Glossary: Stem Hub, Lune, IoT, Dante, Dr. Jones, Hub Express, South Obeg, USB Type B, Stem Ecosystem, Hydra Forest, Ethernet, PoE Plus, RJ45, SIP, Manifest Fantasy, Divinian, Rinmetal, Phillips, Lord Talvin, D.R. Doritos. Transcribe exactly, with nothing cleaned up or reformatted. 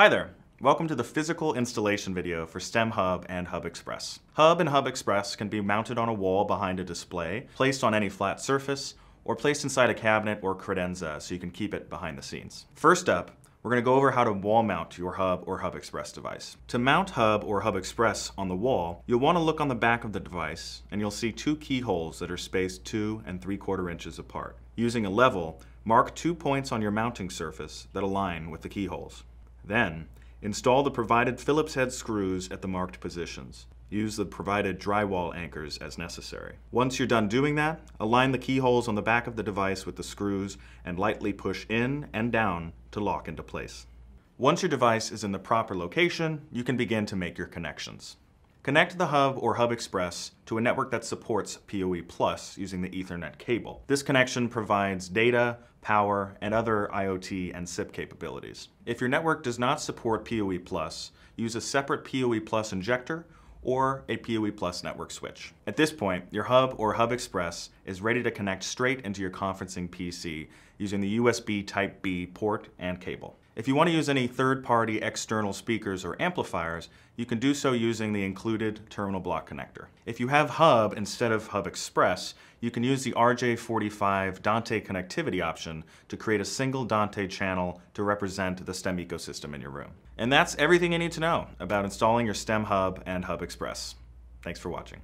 Hi there. Welcome to the physical installation video for Stem Hub and Hub Express. Hub and Hub Express can be mounted on a wall behind a display, placed on any flat surface, or placed inside a cabinet or credenza so you can keep it behind the scenes. First up, we're going to go over how to wall mount your Hub or Hub Express device. To mount Hub or Hub Express on the wall, you'll want to look on the back of the device and you'll see two keyholes that are spaced two and three quarter inches apart. Using a level, mark two points on your mounting surface that align with the keyholes. Then, install the provided Phillips head screws at the marked positions. Use the provided drywall anchors as necessary. Once you're done doing that, align the keyholes on the back of the device with the screws and lightly push in and down to lock into place. Once your device is in the proper location, you can begin to make your connections. Connect the Hub or Hub Express to a network that supports PoE Plus using the Ethernet cable. This connection provides data, power, and other IoT and S I P capabilities. If your network does not support PoE Plus, use a separate PoE Plus injector or a PoE Plus network switch. At this point, your Hub or Hub Express is ready to connect straight into your conferencing P C using the U S B Type B port and cable. If you want to use any third-party external speakers or amplifiers, you can do so using the included terminal block connector. If you have Hub instead of Hub Express, you can use the R J forty-five Dante connectivity option to create a single Dante channel to represent the STEM ecosystem in your room. And that's everything you need to know about installing your STEM Hub and Hub Express. Thanks for watching.